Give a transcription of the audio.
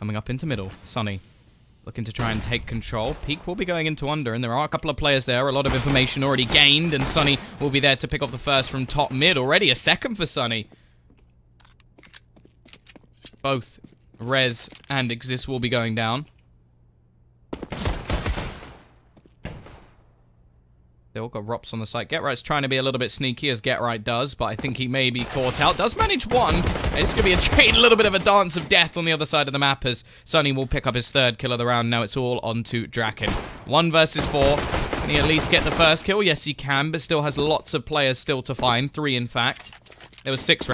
Coming up into middle, Sunny. Looking to try and take control. Peak will be going into under, and there are a couple of players there. A lot of information already gained, and Sunny will be there to pick off the first from top mid. Already a second for Sunny. Both Rez and Exist will be going down. They all got Rops on the site. Get_right's trying to be a little bit sneaky, as get_right does, but I think he may be caught out. Does manage one. It's going to be a little bit of a dance of death on the other side of the map, as Sunny will pick up his third kill of the round. Now it's all on to draken. 1 versus 4. Can he at least get the first kill? Yes, he can, but still has lots of players still to find. 3, in fact. There was 6 rounds.